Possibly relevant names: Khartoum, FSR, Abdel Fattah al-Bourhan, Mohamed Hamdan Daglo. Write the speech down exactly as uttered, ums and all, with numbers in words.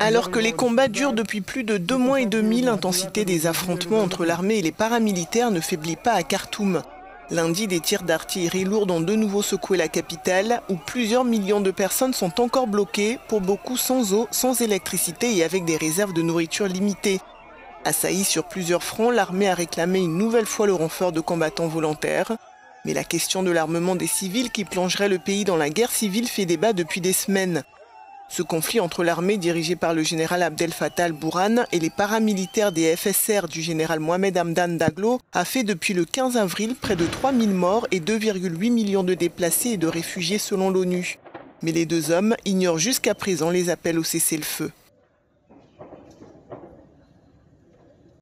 Alors que les combats durent depuis plus de deux mois et demi, l'intensité des affrontements entre l'armée et les paramilitaires ne faiblit pas à Khartoum. Lundi, des tirs d'artillerie lourde ont de nouveau secoué la capitale, où plusieurs millions de personnes sont encore bloquées, pour beaucoup sans eau, sans électricité et avec des réserves de nourriture limitées. Assaillie sur plusieurs fronts, l'armée a réclamé une nouvelle fois le renfort de combattants volontaires. Mais la question de l'armement des civils qui plongerait le pays dans la guerre civile fait débat depuis des semaines. Ce conflit entre l'armée dirigée par le général Abdel Fattah al-Bourhan et les paramilitaires des F S R du général Mohamed Hamdan Daglo a fait depuis le quinze avril près de trois mille morts et deux virgule huit millions de déplacés et de réfugiés selon l'ONU. Mais les deux hommes ignorent jusqu'à présent les appels au cessez-le-feu.